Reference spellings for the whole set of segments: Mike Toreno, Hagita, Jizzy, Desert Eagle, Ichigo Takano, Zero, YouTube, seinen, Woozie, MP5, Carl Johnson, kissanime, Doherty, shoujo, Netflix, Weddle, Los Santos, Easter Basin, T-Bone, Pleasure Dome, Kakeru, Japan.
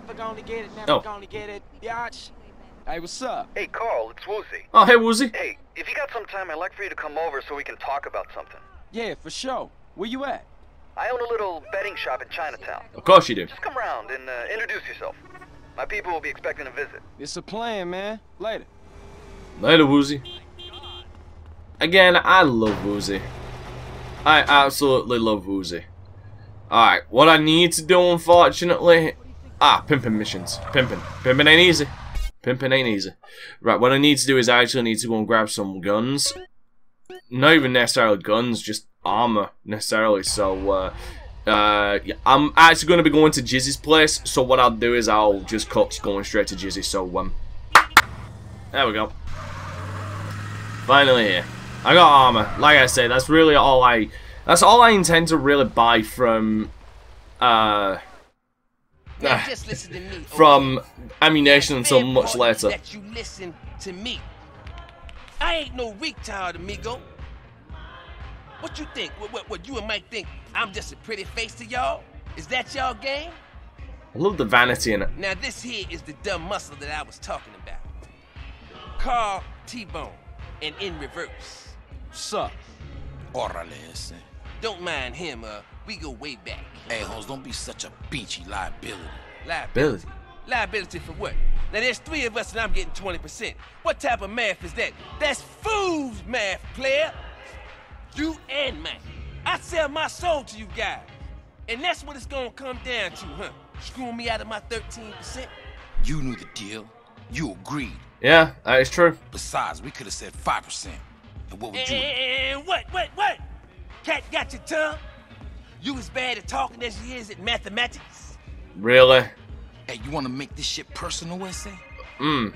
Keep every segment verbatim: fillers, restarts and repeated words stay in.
Never gonna get it, never oh. gonna get it, biatch. Hey, what's up? Hey, Carl, it's Woozie. Oh, hey, Woozie. Hey, if you got some time, I'd like for you to come over so we can talk about something. Yeah, for sure. Where you at? I own a little betting shop in Chinatown. Of course you do. Just come around and uh, introduce yourself. My people will be expecting a visit. It's a plan, man. Later. Later, Woozie. Again, I love Woozie. I absolutely love Woozie. Alright, what I need to do, unfortunately... Ah, pimping missions. Pimping. Pimping ain't easy. Pimping ain't easy. Right, what I need to do is I actually need to go and grab some guns. Not even necessarily guns, just armor, necessarily. So, uh... Uh, yeah, I'm actually going to be going to Jizzy's place, so what I'll do is I'll just cut going straight to Jizzy, so, um, there we go. Finally here. I got armor. Like I said, that's really all I, that's all I intend to really buy from, uh, uh just listen to me, from okay. ammunition until much later. That you listen to me. I ain't no retard, amigo. What you think? What, what, what you and Mike think? I'm just a pretty face to y'all? Is that y'all game? I love the vanity in it. Now this here is the dumb muscle that I was talking about. Carl T-Bone and in reverse. Sup? Orales. Don't mind him, uh, we go way back. Hey, Holmes, don't be such a beachy liability. Liability? Liability for what? Now there's three of us and I'm getting twenty percent. What type of math is that? That's fool's math, player. You and mine. I sell my soul to you guys. And that's what it's gonna come down to, huh? Screwing me out of my thirteen percent? You knew the deal. You agreed. Yeah, that is true. Besides, we could have said five percent. And what would and, you... And what, what, what? Cat got your tongue? You as bad at talking as you is at mathematics? Really? Hey, you wanna make this shit personal, S A? Mm.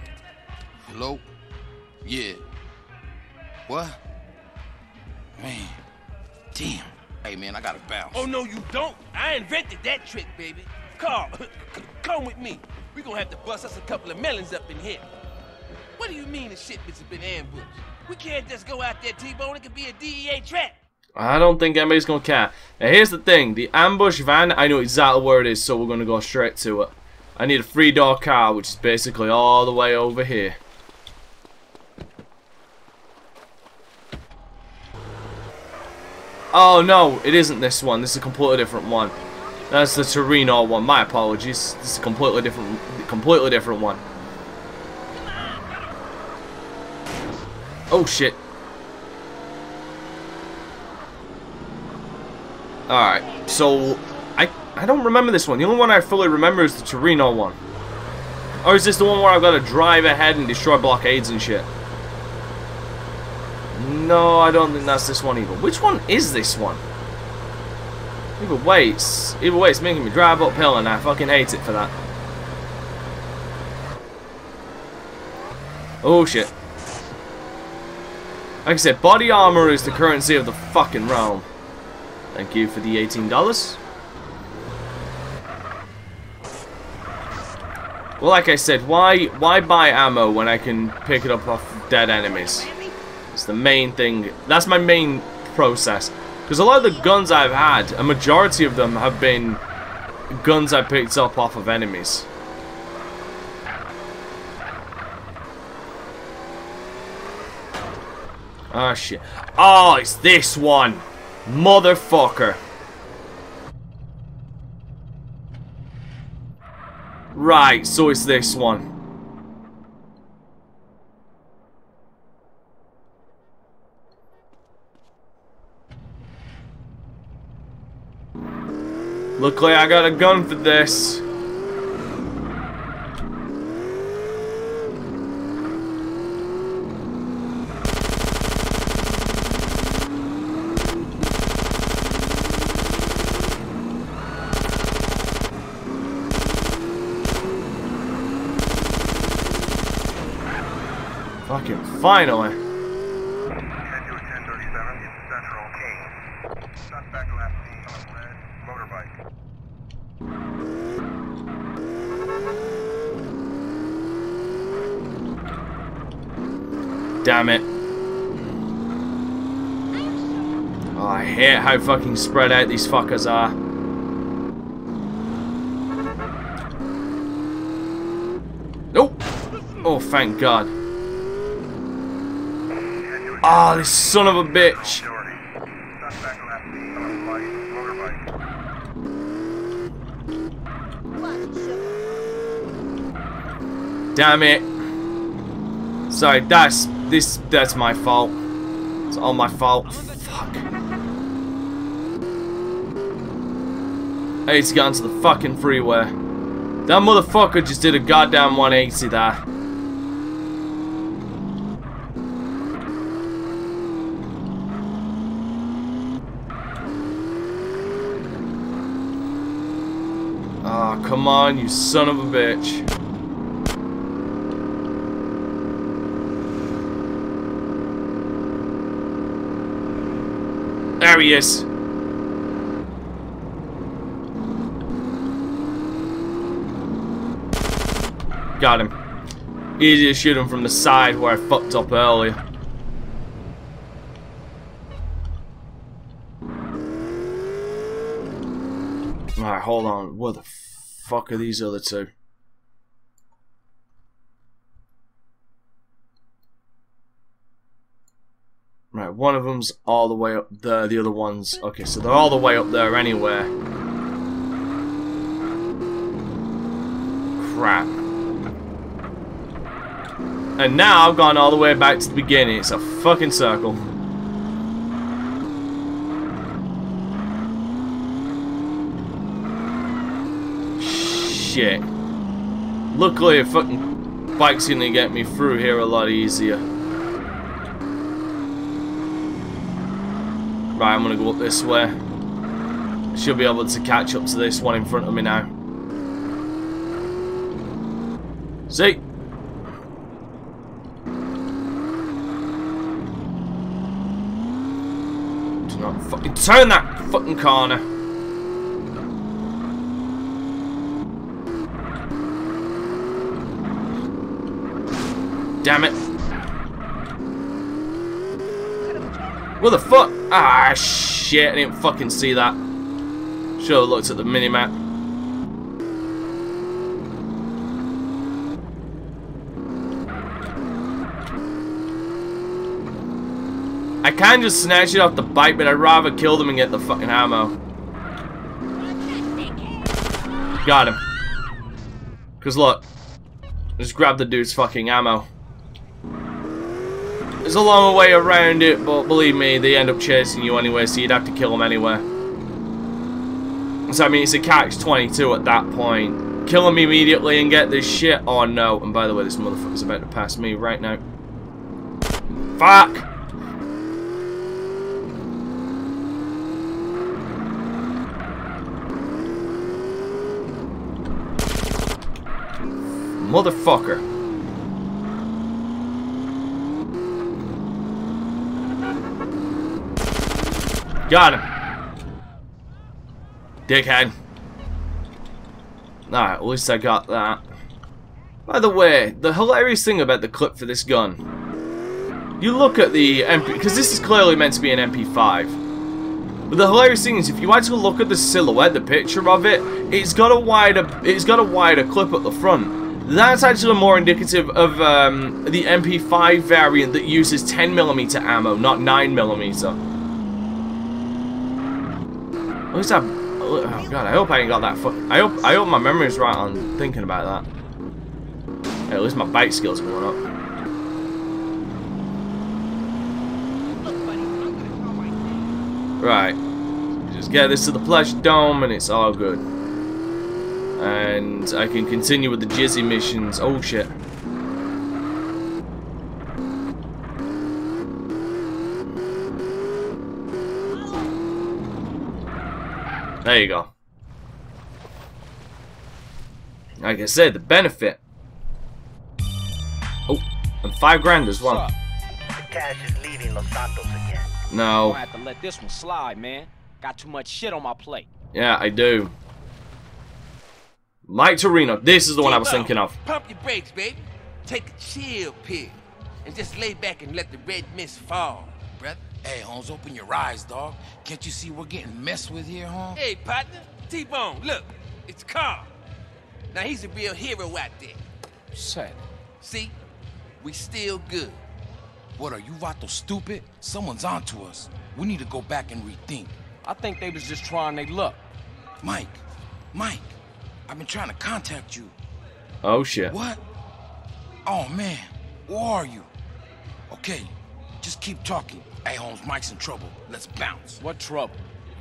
Hello? Yeah. What? Man, damn. Hey, man, I gotta bounce. Oh, no, you don't. I invented that trick, baby. Carl, come with me. We're gonna have to bust us a couple of melons up in here. What do you mean the shitbits have been ambushed? We can't just go out there, T-Bone. It could be a D E A trap. I don't think anybody's gonna care. Now, here's the thing. The ambush van, I know exactly where it is, so we're gonna go straight to it. I need a three-door car, which is basically all the way over here. Oh no, it isn't this one. This is a completely different one. That's the Toreno one. My apologies. This is a completely different, completely different one. Oh shit! All right. So I I don't remember this one. The only one I fully remember is the Toreno one. Or is this the one where I've got to drive ahead and destroy blockades and shit? No, I don't think that's this one either. Which one is this one? Either way, it's, either way, it's making me drive uphill, and I fucking hate it for that. Oh, shit. Like I said, body armor is the currency of the fucking realm. Thank you for the eighteen dollars. Well, like I said, why, why buy ammo when I can pick it up off dead enemies? It's the main thing. That's my main process. Because a lot of the guns I've had, a majority of them have been guns I picked up off of enemies. Ah, shit. Oh, it's this one. Motherfucker. Right, so it's this one. Look like I got a gun for this. Fucking finally. Damn it. Oh, I hate how fucking spread out these fuckers are. Oh! Oh, thank God. Ah, oh, this son of a bitch. Damn it. Sorry, that's this that's my fault. It's all my fault. Fuck. I need to get onto the fucking freeway. That motherfucker just did a goddamn one eighty there. Ah, oh, come on, you son of a bitch. There he is. Got him. Easy to shoot him from the side where I fucked up earlier. Alright, hold on. Where the fuck are these other two? Right, one of them's all the way up there, the other one's... Okay, so they're all the way up there anyway. Crap. And now I've gone all the way back to the beginning. It's a fucking circle. Shit. Luckily a fucking bike's gonna get me through here a lot easier. Right, I'm gonna go up this way. I should be able to catch up to this one in front of me now. See? Fucking turn that fucking corner. Damn it. What the fuck? Ah, shit. I didn't fucking see that. Should've looked at the minimap. I can just snatch it off the bike, but I'd rather kill them and get the fucking ammo. Got him. Cause look, just grab the dude's fucking ammo. There's a long way around it, but believe me, they end up chasing you anyway, so you'd have to kill them anyway. So I mean, it's a catch twenty-two at that point. Kill them immediately and get this shit. Oh no! And by the way, this motherfucker's about to pass me right now. Fuck! Motherfucker. Got him. Dickhead. Alright, at least I got that. By the way, the hilarious thing about the clip for this gun. You look at the M P... Because this is clearly meant to be an M P five. But the hilarious thing is, if you actually look at the silhouette, the picture of it, it's got a wider, it's got a wider clip at the front. That's actually more indicative of um, the M P five variant that uses ten millimeter ammo, not nine millimeter. At least I... Oh god, I hope I ain't got that fu- I hope, I hope my memory's right on thinking about that. Yeah, at least my bike skills are going up. Right. Just get this to the Pleasure Dome and it's all good. And I can continue with the Jizzy missions. Oh shit. There you go. Like I said, the benefit. Oh, and five grand as well. The cash is leaving Los Santos again. No. I have to let this one slide, man. Got too much shit on my plate. Yeah, I do. Mike Toreno, this is the one I was thinking of. Pump your brakes, baby. Take a chill pill and just lay back and let the red mist fall, brother. Hey, Holmes, open your eyes, dog. Can't you see we're getting messed with here, Holmes? Hey, partner, T-Bone, look, it's Carl. Now he's a real hero out there. Sad. See? We still good. What, are you Vato stupid? Someone's on to us. We need to go back and rethink. I think they was just trying their luck. Mike. Mike. I've been trying to contact you. Oh, shit. What? Oh, man. Where are you? Okay. Just keep talking. Hey, Holmes, Mike's in trouble. Let's bounce. What trouble?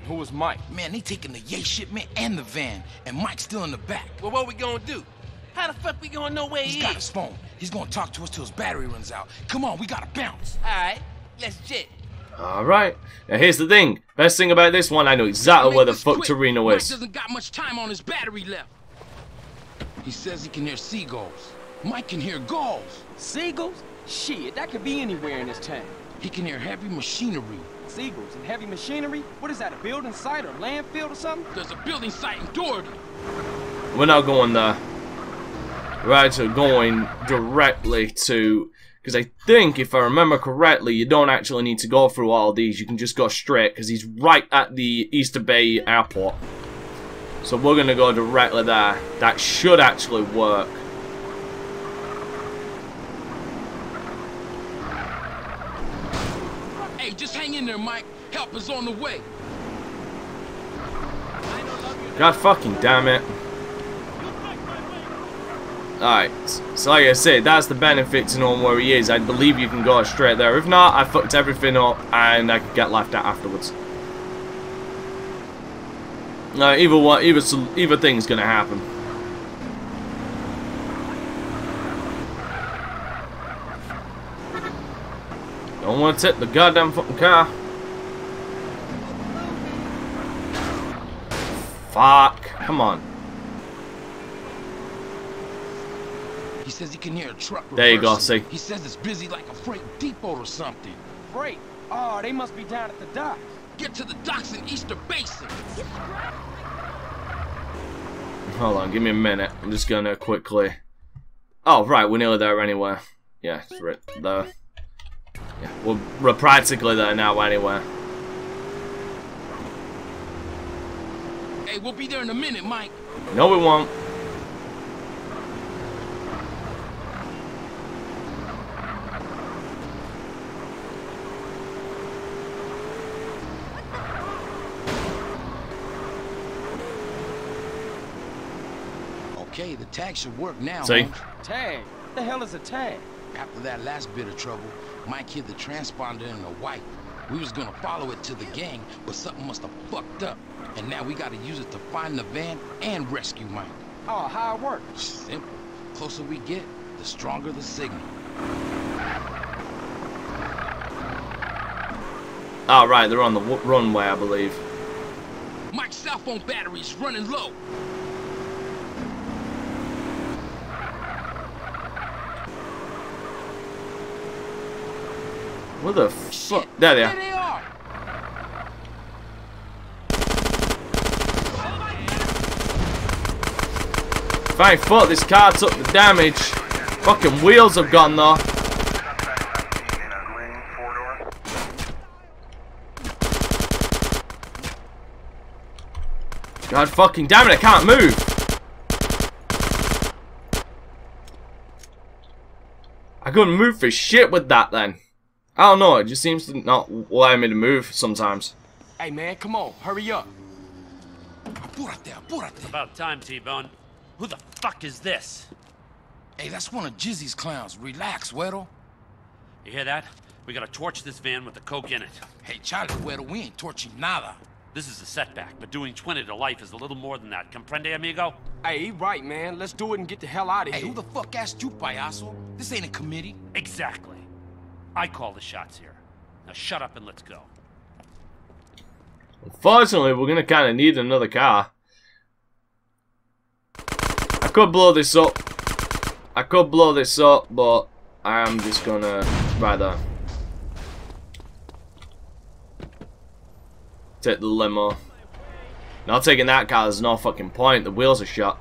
Who was Mike? Man, they taking the yay shipment and the van, and Mike's still in the back. Well, what we gonna do? How the fuck we gonna know where he is? He's got his phone. He's gonna talk to us till his battery runs out. Come on, we gotta bounce. All right, let's jet. All right. Now here's the thing. Best thing about this one, I know exactly where the fuck Toreno is. Mike doesn't got much time on his battery left. He says he can hear seagulls. Mike can hear gulls. Seagulls? Shit, that could be anywhere in this town. He can hear heavy machinery. Seagulls and heavy machinery? What is that, a building site or landfill or something? There's a building site in Doherty. We're not going there. Right, so going directly to... Because I think, if I remember correctly, you don't actually need to go through all these. You can just go straight, because he's right at the Easter Bay Airport. So we're going to go directly there. That should actually work. Hey, just hang in there, Mike. Help is on the way. God fucking damn it. Alright, so like I said, that's the benefit to knowing where he is. I believe you can go straight there. If not, I fucked everything up and I could get laughed at afterwards. No, either what, either, either thing's gonna happen. Don't want to tip the goddamn fucking car. Fuck, come on. He says he can hear a truck reversing. There you go, see. He says it's busy like a freight depot or something. Freight? Oh, they must be down at the docks. Get to the docks in Easter Basin. Hold on, give me a minute. I'm just gonna quickly... Oh, right, we're nearly there anyway. Yeah, it's right there. Yeah, we're, we're practically there now anyway. Hey, we'll be there in a minute, Mike. No, we won't. Okay, the tag should work now. See? Huh? Tag? What the hell is a tag? After that last bit of trouble, Mike hid the transponder in the white. We was gonna follow it to the gang, but something must have fucked up. And now we gotta use it to find the van and rescue Mike. Oh, how it works? Simple. The closer we get, the stronger the signal. All right, they're on the w runway, I believe. Mike's cell phone battery's running low. What the fuck? There they are. There they are. Thank fuck this car took the damage. Fucking wheels have gone though. God fucking damn it, I can't move. I couldn't move for shit with that then. I don't know, it just seems to not allow me to move sometimes. Hey man, come on, hurry up. About time, T-Bone. Who the fuck is this? Hey, that's one of Jizzy's clowns. Relax, Weddle. You hear that? We gotta torch this van with the coke in it. Hey, Charlie, Weddle, we ain't torching nada. This is a setback, but doing twenty to life is a little more than that. Comprende, amigo? Hey, he right, man. Let's do it and get the hell out of hey, here. Hey, who the fuck asked you, payaso? This ain't a committee. Exactly. I call the shots here. Now shut up and let's go. Unfortunately, we're gonna kinda need another car. I could blow this up. I could blow this up, but I am just gonna rather take the limo. Now taking that car, there's no fucking point. The wheels are shot.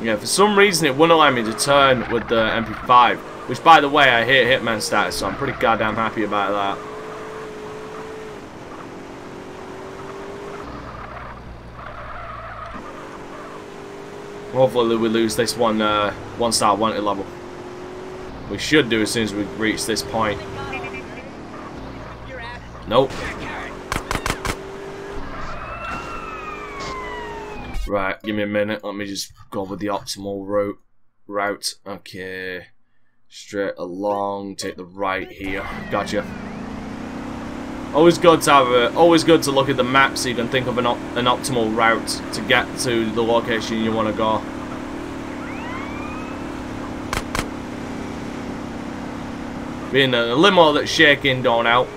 Yeah, for some reason it wouldn't allow me to turn with the M P five. Which, by the way, I hit Hitman status, so I'm pretty goddamn happy about that. Hopefully we lose this one uh, one star wanted level. We should do as soon as we reach this point. Nope. Right, give me a minute. Let me just go with the optimal route. Route. Okay. Straight along. Take the right here. Gotcha. Always good to have a, always good to look at the map so you can think of an op an optimal route to get to the location you want to go. Being a limo that's shaking don't help.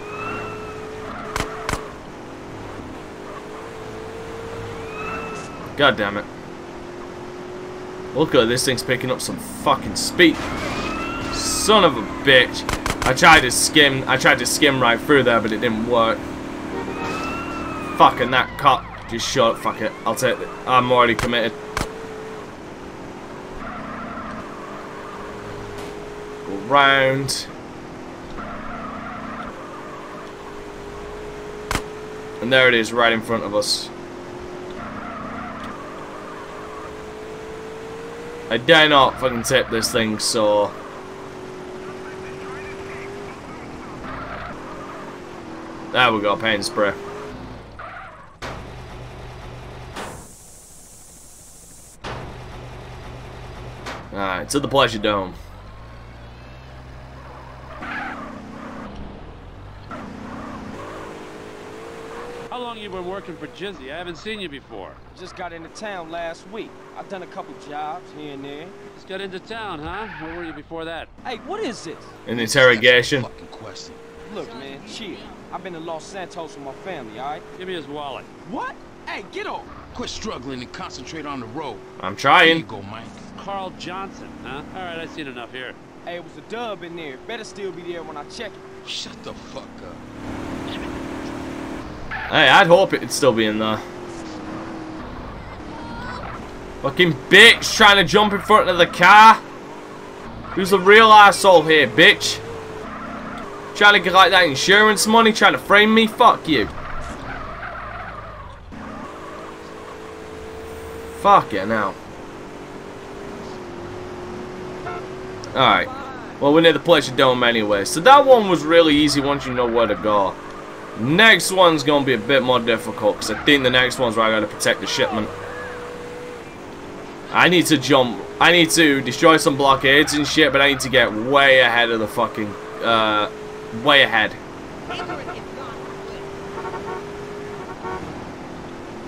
God damn it. Look at this thing's picking up some fucking speed. Son of a bitch. I tried to skim I tried to skim right through there, but it didn't work. Fucking that cop. Just shut up, fuck it. I'll take it. I'm already committed. Go round. And there it is, right in front of us. I dare not fucking tip this thing, so... There we go, paint spray. Alright, to the Pleasure Dome. You been working for Jizzy. I haven't seen you before. Just got into town last week. I've done a couple jobs here and there. Just got into town, huh? Where were you before that? Hey, what is this? An interrogation. Fucking question. Look, man, chill. I've been to Los Santos with my family, all right? Give me his wallet. What? Hey, get off. Quit struggling and concentrate on the road. I'm trying. There you go, Mike. Carl Johnson, huh? All right, I've seen enough here. Hey, it was a dub in there. Better still be there when I check it. Shut the fuck up. Hey, I'd hope it'd still be in there. Fucking bitch trying to jump in front of the car. Who's the real asshole here, bitch? Trying to get like that insurance money, trying to frame me? Fuck you. Fuck it now. Alright. Well, we're near the Pleasure Dome anyway. So that one was really easy once you know where to go. Next one's gonna be a bit more difficult because I think the next one's where I gotta protect the shipment. I need to jump. I need to destroy some blockades and shit, but I need to get way ahead of the fucking. Uh, way ahead.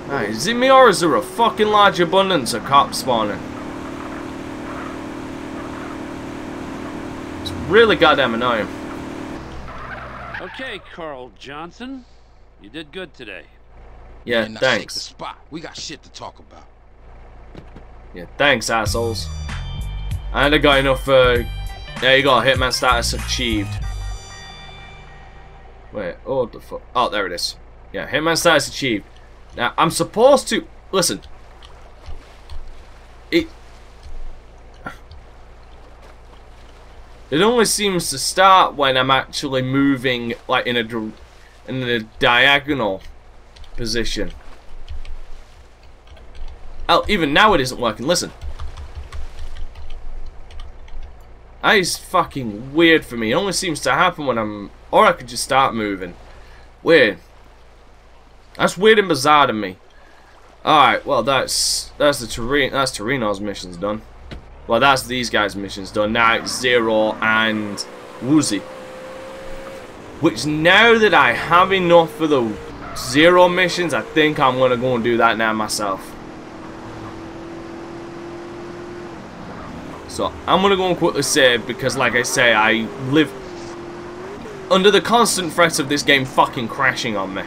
Alright, is it me or is there a fucking large abundance of cops spawning? It's really goddamn annoying. Okay, Carl Johnson, you did good today. Yeah, Man, thanks. The spot. We got shit to talk about. Yeah, thanks, assholes. And I got enough. Uh, there you go, Hitman status achieved. Wait, oh the fuck! Oh, there it is. Yeah, Hitman status achieved. Now I'm supposed to listen. It. It only seems to start when I'm actually moving, like in a in a diagonal position. Oh, even now it isn't working. Listen, that is fucking weird for me. It only seems to happen when I'm, or I could just start moving. Weird. That's weird and bizarre to me. All right, well that's that's the Torino. That's Torino's mission's done. Well, that's these guys' missions done. Now it's Zero and Woozie. Which, now that I have enough for the Zero missions, I think I'm going to go and do that now myself. So, I'm going to go and quickly save because, like I say, I live under the constant threat of this game fucking crashing on me.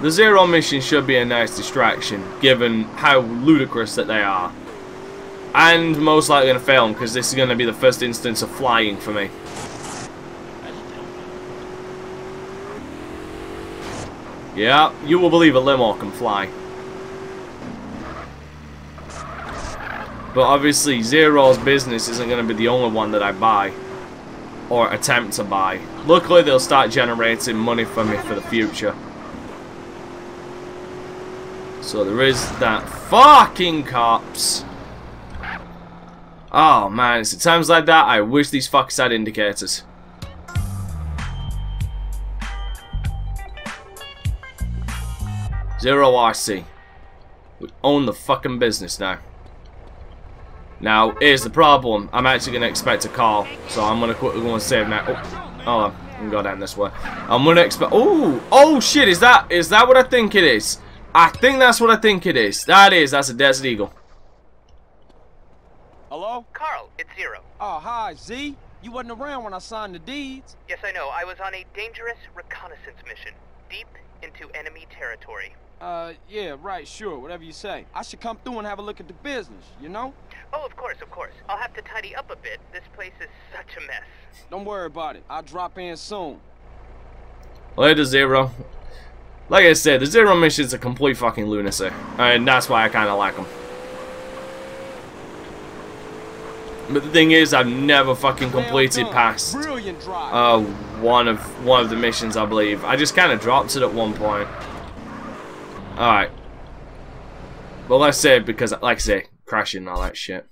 The Zero mission should be a nice distraction, given how ludicrous that they are. And most likely going to fail him because this is going to be the first instance of flying for me. Yeah, you will believe a limo can fly. But obviously Zero's business isn't going to be the only one that I buy. Or attempt to buy. Luckily they'll start generating money for me for the future. So there is that fucking cops. Oh man, it's at times like that I wish these fuckers had indicators. Zero R C. We own the fucking business now. Now, here's the problem. I'm actually going to expect a call. So I'm going to quickly go and save now. Oh, hold on. I'm going down this way. I'm going to expect... Oh! Oh, shit. Is that is that what I think it is? I think that's what I think it is. That is. That's a Desert Eagle. Hello? Carl, it's Zero. Oh, hi, Z. You wasn't around when I signed the deeds. Yes, I know. I was on a dangerous reconnaissance mission. Deep into enemy territory. Uh, yeah, right, sure, whatever you say. I should come through and have a look at the business, you know? Oh, of course, of course. I'll have to tidy up a bit. This place is such a mess. Don't worry about it. I'll drop in soon. Later, Zero. Like I said, the Zero mission's a complete fucking lunacy. And that's why I kind of like them. But the thing is, I've never fucking completed past uh, one of one of the missions, I believe. I just kind of dropped it at one point. Alright. But let's say, because, like I say, crashing and all that shit.